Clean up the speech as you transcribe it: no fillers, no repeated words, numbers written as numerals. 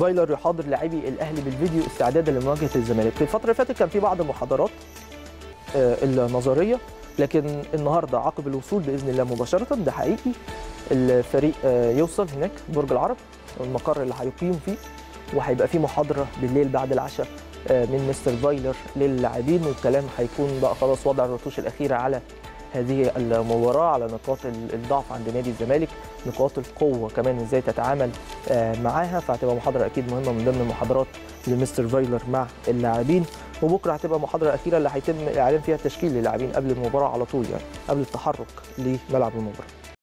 فايلر يحاضر لاعبي الاهلي بالفيديو استعدادا لمواجهه الزمالك. في الفتره اللي فاتت كان في بعض المحاضرات النظريه، لكن النهارده عقب الوصول باذن الله مباشره ده حقيقي الفريق يوصل هناك برج العرب المقر اللي هيقيم فيه، وهيبقى فيه محاضره بالليل بعد العشاء من مستر فايلر للاعبين، والكلام هيكون بقى خلاص وضع الرتوش الاخيره على هذه المباراه، على نقاط الضعف عند نادي الزمالك، نقاط القوه كمان ازاي تتعامل معاها. فهتبقى محاضره اكيد مهمه من ضمن المحاضرات لمستر فايلر مع اللاعبين. وبكره هتبقى محاضره اخيره اللي هيتم اعلان فيها التشكيل للاعبين قبل المباراه على طول، يعني قبل التحرك لملعب المباراه.